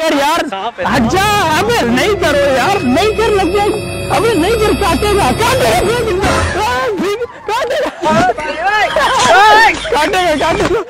कर यार, अच्छा अबे नहीं करो यार, नहीं कर लग जाए, अबे नहीं कर काटेगा काटेगा।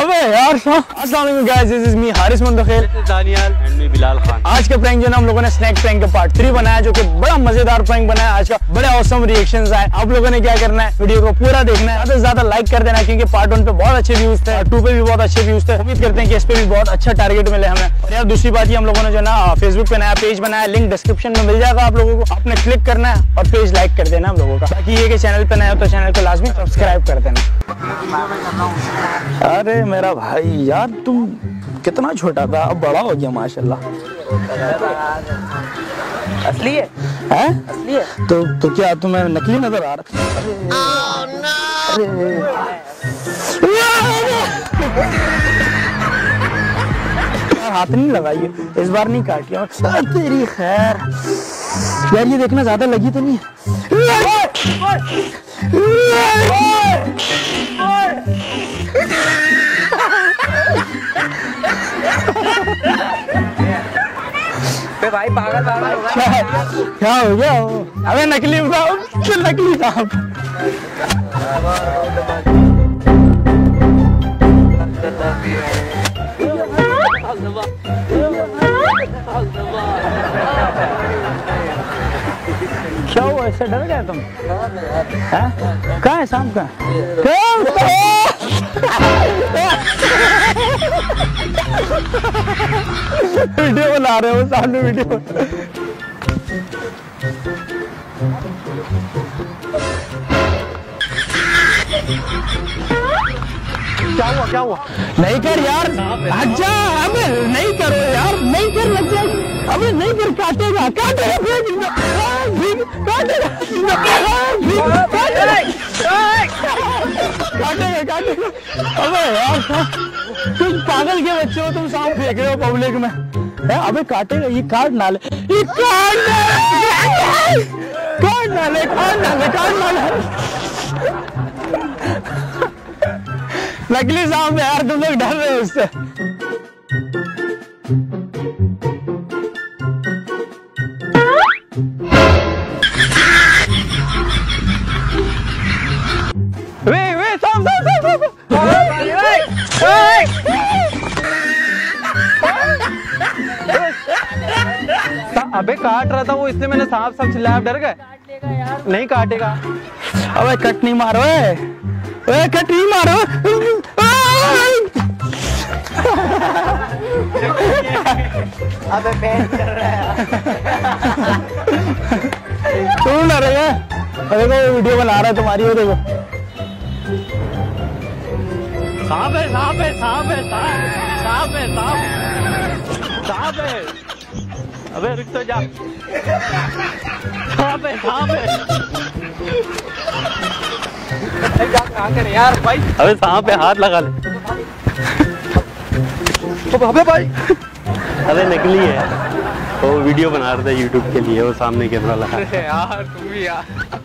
अबे यार अस्सलाम वालेकुम guys, this is me Haris Mandokhel, Daniyal and me Bilal Khan. आज का प्रैंक जो ना हम लोगों ने स्नैक प्रैंक का पार्ट 3 बनाया, जो कि बड़ा मजेदार प्रैंक बनाया आज का, बड़े औसम रिएक्शंस आए। आप लोगों ने क्या करना है, वीडियो को पूरा देखना है, ज्यादा से ज्यादा लाइक कर देना क्योंकि पार्ट 1 पे बहुत अच्छे व्यूज थे, 2 पे भी बहुत अच्छे व्यूज थे। उम्मीद करते हैं कि इस पे भी बहुत अच्छा टारगेट मिले हमें। और यार दूसरी बात ये, हम लोगों ने जो ना फेसबुक पे नया पेज बनाया, लिंक डिस्क्रिप्शन में मिल जाएगा, आप लोगों को आपने क्लिक करना है और पेज लाइक कर देना हम लोगों का। बाकी ये कि चैनल पे नए हो तो चैनल को लाजमी सब्सक्राइब कर देना। अरे मेरा भाई यार, तुम कितना छोटा था, अब बड़ा हो गया माशाल्लाह। असली है? है? असली है। तो क्या तुम्हें नकली नजर आ रहा? हाथ नहीं लगाइए इस बार, नहीं काटिया तेरी खैर। यार ये देखना, ज्यादा लगी तो नहीं है? भाई पागल पागल क्या हो गया? अबे नकली नकली साहब। क्या हुआ, इससे डर गए तुम? कहाँ है सांप? कहाँ वीडियो बना रहे हो सामने वीडियो। क्या हुआ क्या हुआ? नहीं कर यार, अच्छा अबे नहीं करो यार, नहीं कर लग जाए, अबे नहीं कर काटेगा काटेगा। अबे यार तुम पागल के बच्चे हो, तुम सांप फेंक रहे हो पब्लिक में है? अबे काटेगा, ये काट ना ले, ये काट ना ले। नकली सांप यार, तुम लोग डर रहे हो उससे। अबे काट रहा था वो, इसलिए मैंने सांप सांप चिल्लाया। डर गए? नहीं काटेगा। अबे कट नहीं मारो, ओए कट नहीं मारो। अबे बैठ कर रहा है तू, डर गया? अरे देखो वीडियो बना रहा है तुम्हारी, वो देखो सांप है। अबे रुक तो जा, सांप है यार भाई। अबे सांप पे हाथ लगा ले। अबे भाई, अरे नकली है वो, वीडियो बना रहा था यूट्यूब के लिए, वो सामने कैमरा लगा। अरे यार तुम भी यार।